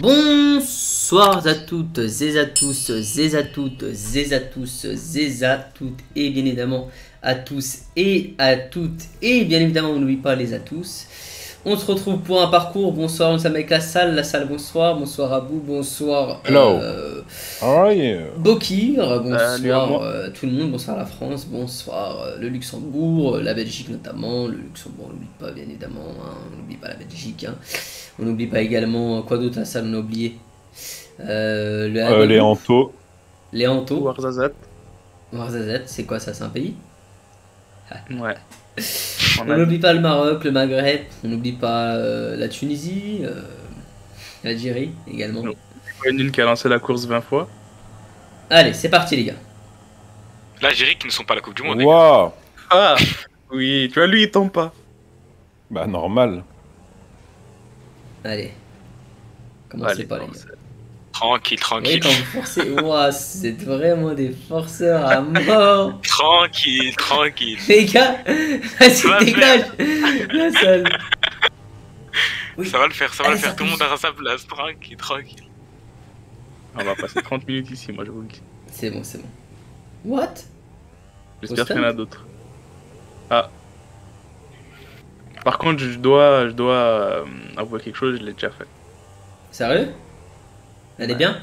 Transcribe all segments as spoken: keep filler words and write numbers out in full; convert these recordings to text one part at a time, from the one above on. Bonsoir à toutes et à tous, et à toutes, et à tous, et à toutes, et bien évidemment à tous et à toutes, et bien évidemment on n'oublie pas les à tous. On se retrouve pour un parcours. Bonsoir, nous sommes avec Lasalle. Lasalle, bonsoir. Bonsoir, Abou. Bonsoir. Hello. Euh, How are you? Bokir. Bonsoir, euh, tout le monde. Bonsoir, la France. Bonsoir, euh, le Luxembourg, euh, la Belgique notamment. Le Luxembourg, on n'oublie pas, bien évidemment. Hein. On n'oublie pas la Belgique. Hein. On n'oublie pas également. Quoi d'autre, Lasalle, on a oublié euh, le euh, Les Anto. Les Anto. Ouarzazate. Ouarzazate, c'est quoi ça? C'est un pays? Ouais. On n'oublie pas le Maroc, le Maghreb, on n'oublie pas euh, la Tunisie, euh, l'Algérie également. C'est une qui a lancé la course vingt fois. Allez, c'est parti les gars. L'Algérie qui ne sont pas à la Coupe du Monde. Waouh. Ah oui, tu vois, lui il tombe pas. Bah normal. Allez. Commencez Allez, pas les gars. Tranquille, tranquille. Ouais, wow, c'est vraiment des forceurs à mort. Tranquille, tranquille. Les gars, vas-y, dégage. Lasalle. Oui. Ça va le faire, ça va Allez, le faire. Tout le monde aura sa place. Tranquille, tranquille. On va passer trente minutes ici, moi je vous le dis. C'est bon, c'est bon. What? J'espère qu'il y en a d'autres. Ah. Par contre, je dois, je dois euh, avouer quelque chose, je l'ai déjà fait. Sérieux? Elle est bien?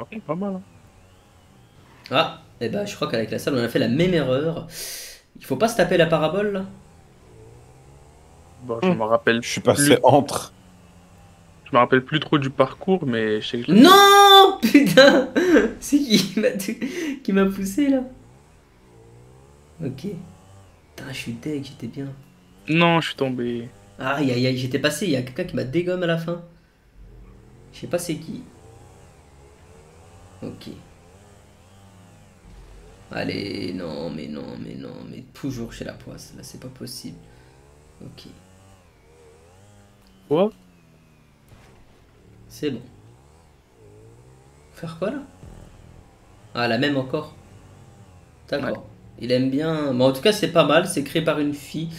Okay, pas mal. Hein. Ah, et bah je crois qu'avec Lasalle on a fait la même erreur. Il faut pas se taper la parabole là? Bon, je me rappelle. Je suis passé plus... entre. Je me rappelle plus trop du parcours, mais je sais que je... Non putain. C'est qui m'a qui m'a poussé là? Ok. Putain, je suis deg, j'étais bien. Non, je suis tombé. Ah, aïe aïe aïe, j'étais passé, il y a quelqu'un qui m'a dégomme à la fin. Je sais pas c'est qui. Ok. Allez, non, mais non, mais non, mais toujours chez la poisse. Là, c'est pas possible. Ok. Quoi? C'est bon. Faire quoi là? Ah, la même encore. D'accord. Ouais. Il aime bien. Bon, en tout cas, c'est pas mal. C'est créé par une fille.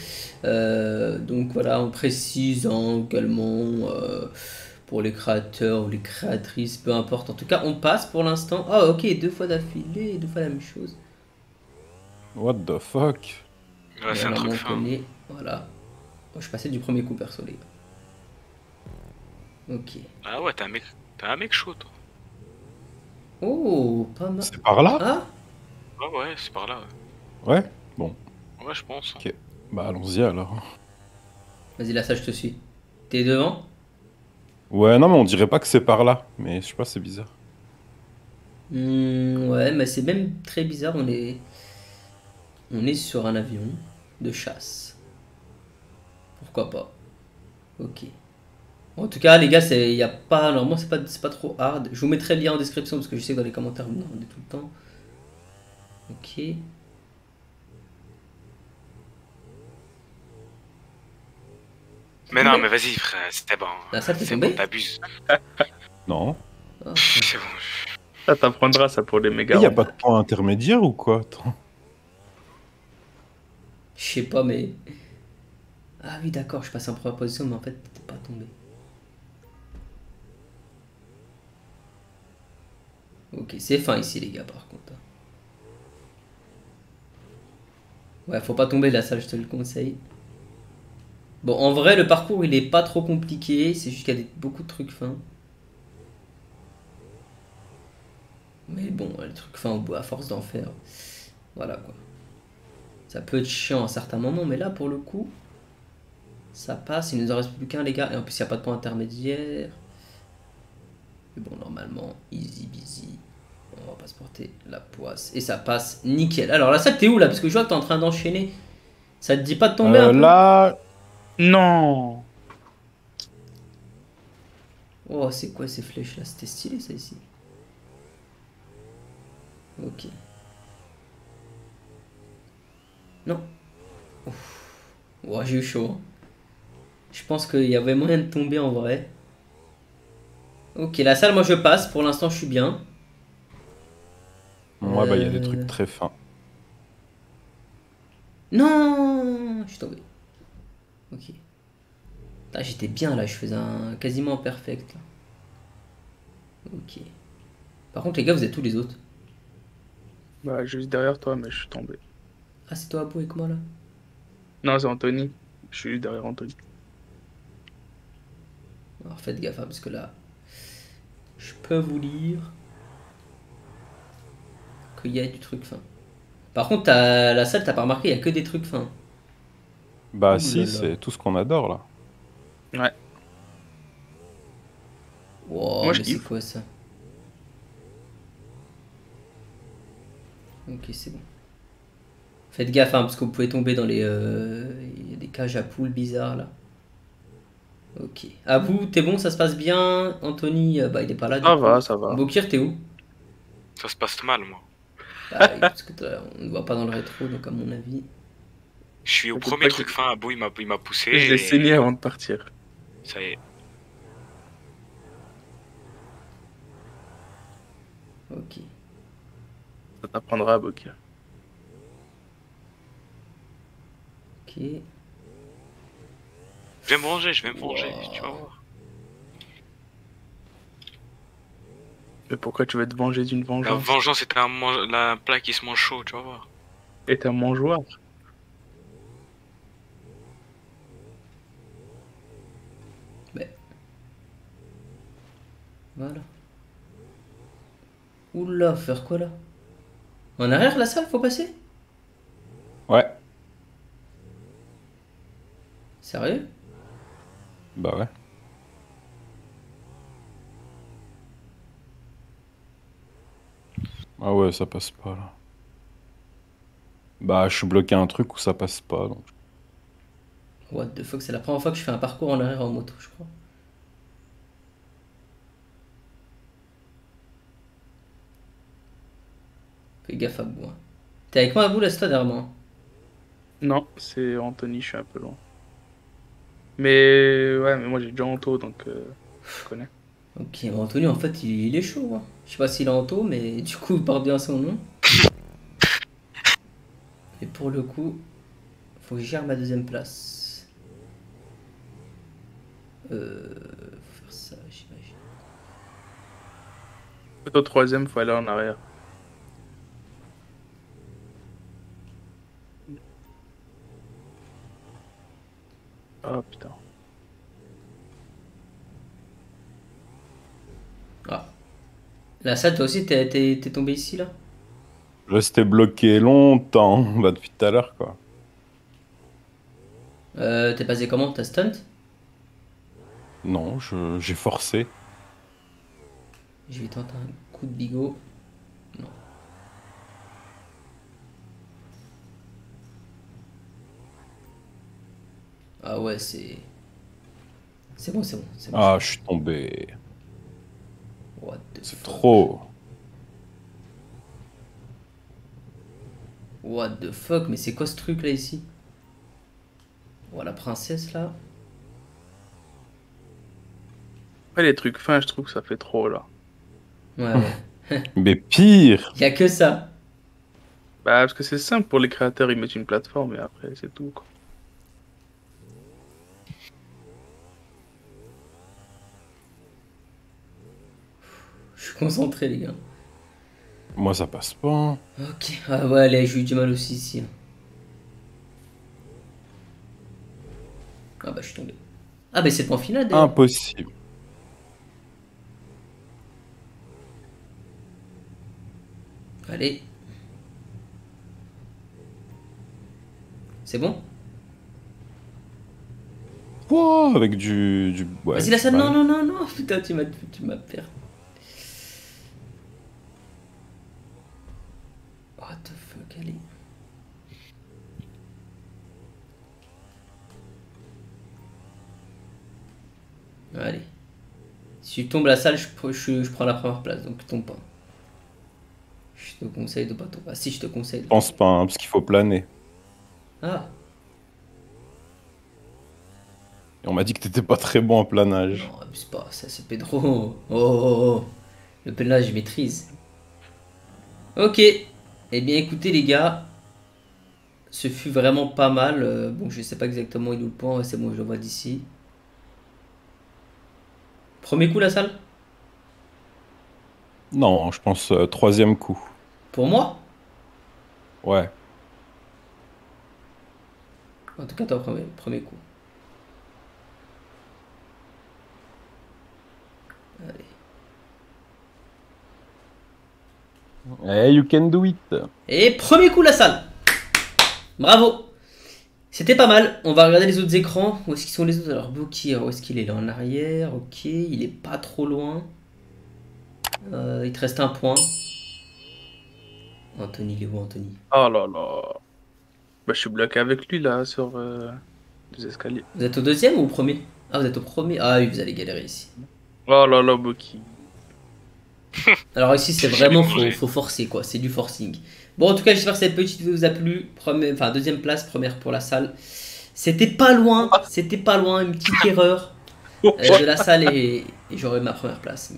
Euh, donc voilà, en précisant également. Euh... Pour les créateurs ou les créatrices, peu importe. En tout cas, on passe pour l'instant. Ah, oh, ok, deux fois d'affilée, deux fois la même chose. What the fuck? Ouais, c'est un truc fin. Voilà. Oh, je passais du premier coup perso, les gars. Ok. Ah ouais, t'es un mec, t'es un mec chaud, toi. Oh, pas mal. C'est par là? Ah ouais, ouais, c'est par là. Ouais, ouais bon. Ouais, je pense. Ok, bah allons-y alors. Vas-y, Lasalle, je te suis. T'es devant? Ouais, non, mais on dirait pas que c'est par là, mais je sais pas, c'est bizarre. Mmh, ouais, mais c'est même très bizarre, on est... On est sur un avion de chasse. Pourquoi pas? Ok. En tout cas, les gars, c'est... Y a pas... Normalement, c'est pas... pas trop hard. Je vous mettrai le lien en description, parce que je sais que dans les commentaires, vous me demandez tout le temps. Ok. Mais non, mais vas-y, frère, c'était bon. Lasalle, t'es tombé? T'abuses. Non. Oh, c'est bon. Ça t'apprendra, ça, pour les méga. Il n'y a pas de point intermédiaire ou quoi? Je sais pas, mais. Ah oui, d'accord, je passe en première position, mais en fait, t'es pas tombé. Ok, c'est fin ici, les gars, par contre. Ouais, faut pas tomber, Lasalle, je te le conseille. Bon, en vrai, le parcours, il est pas trop compliqué. C'est juste qu'il y a beaucoup de trucs fins. Mais bon, les trucs fins, à force d'en faire. Voilà, quoi. Ça peut être chiant à certains moments, mais là, pour le coup, ça passe. Il nous en reste plus qu'un, les gars. Et en plus, il n'y a pas de point intermédiaire. Mais bon, normalement, easy, busy. On va pas se porter la poisse. Et ça passe nickel. Alors, Lasalle, t'es où, là? Parce que je vois que t'es en train d'enchaîner. Ça te dit pas de tomber euh, un peu là... Non. Oh, c'est quoi ces flèches là? C'était stylé ça ici. Ok. Non. Oh, j'ai eu chaud. Hein. Je pense qu'il y avait moyen de tomber en vrai. Ok, Lasalle, moi je passe. Pour l'instant, je suis bien. Ouais, euh... bah il y a des trucs très fins. Non, je suis tombé. Ok. J'étais bien là, je faisais un quasiment perfect. Ok. Par contre les gars, vous êtes tous les autres? Bah juste derrière toi, mais je suis tombé. Ah c'est toi Abou avec moi là? Non c'est Anthony, je suis juste derrière Anthony. Alors faites gaffe hein, parce que là, je peux vous lire qu'il y a du truc fin. Par contre à la salle t'as pas remarqué, il y a que des trucs fins. Bah ouh si, c'est tout ce qu'on adore là. Ouais. Wow, moi, mais c'est quoi ça? Ok, c'est bon. Faites gaffe, hein, parce que vous pouvez tomber dans les... Euh... Il y a des cages à poules bizarres, là. Ok. Abou, t'es bon, ça se passe bien? Anthony, bah il est pas là. Ah va, ça va. Bokir, t'es où? Ça se passe mal, moi. Bah, parce que on ne voit pas dans le rétro, donc à mon avis... Je suis au premier truc fin, Abou, il m'a poussé. Je l'ai et... saigné avant de partir. Ça y est. Ok. Ça t'apprendra à Bokir. Ok. Je vais me ranger, je vais me ranger, wow. Tu vas voir. Mais pourquoi tu vas te venger d'une vengeance? La vengeance est un, un plat qui se mange chaud, tu vas voir. Et un mangeoire. Ben. Voilà. Oula, faire quoi là? En arrière la salle, faut passer? Ouais. Sérieux? Bah ouais. Ah ouais, ça passe pas là. Bah je suis bloqué à un truc où ça passe pas donc. What the fuck, c'est la première fois que je fais un parcours en arrière en moto, je crois. Fais gaffe à Abou. Hein. T'es avec moi Abou, laisse-toi derrière moi. Non, c'est Anthony, je suis un peu loin. Mais ouais, mais moi j'ai déjà Anto donc euh, je connais. Ok, Anthony en fait il, il est chaud. Hein. Je sais pas s'il est Anto, mais du coup il porte bien son nom. Et pour le coup, faut que je gère ma deuxième place. Euh. Faut faire ça, j'imagine. Peut-être au troisième, faut aller en arrière. Oh putain. Ah. La salle, toi aussi, t'es tombé ici là? Je restais bloqué longtemps, bah depuis tout à l'heure quoi. Euh, t'es passé comment? T'as stunt? Non, j'ai forcé. Je vais tenter un coup de bigot. Non. Ah ouais, c'est... C'est bon, c'est bon, c'est bon. Ah, je suis tombé. C'est trop. What the fuck, mais c'est quoi ce truc là ici? Oh, la princesse là. Ouais, les trucs fins, je trouve que ça fait trop là. Ouais, ouais. Mais pire. Y'a que ça. Bah, parce que c'est simple pour les créateurs, ils mettent une plateforme et après, c'est tout quoi. Concentré les gars. Moi ça passe pas. Ok. Ah ouais, allez, j'ai eu du mal aussi ici. Ah bah je suis tombé. Ah bah c'est pas en finale. Impossible. Allez. C'est bon. Wow, avec du... du... Ouais, vas-y la salle, non non non non. Putain tu m'as tu m'as perdu. Allez. Si tu tombes la salle, je, je, je prends la première place, donc tombe pas. Je te conseille de pas tomber. Ah, si, je te conseille. De... Pense pas, hein, parce qu'il faut planer. Ah. Et on m'a dit que t'étais pas très bon en planage. Non, abuse pas, ça c'est Pedro. Oh, oh, oh. Le planage, je maîtrise. Ok. Eh bien, écoutez les gars, ce fut vraiment pas mal. Bon, je sais pas exactement où est le point, c'est bon, je le vois d'ici. Premier coup, Lasalle? Non, je pense euh, troisième coup. Pour moi? Ouais. En tout cas, t'as premier, premier coup. Allez. Hey, you can do it. Et premier coup, Lasalle. Bravo. C'était pas mal. On va regarder les autres écrans. Où est-ce qu'ils sont les autres? Alors, Bokir, où est-ce qu'il est? Là en arrière. Ok, il est pas trop loin. Euh, il te reste un point. Anthony, il est où, Anthony? Oh là là. Bah, je suis bloqué avec lui là sur euh, les escaliers. Vous êtes au deuxième ou au premier? Ah, vous êtes au premier. Ah oui, vous allez galérer ici. Oh là là, Bokir. Alors ici c'est vraiment faut, faut forcer quoi, c'est du forcing. Bon, en tout cas j'espère que cette petite vidéo vous a plu. Premier, enfin deuxième place, première pour Lasalle. C'était pas loin, c'était pas loin, une petite erreur euh, de Lasalle et, et j'aurais eu ma première place. Mais...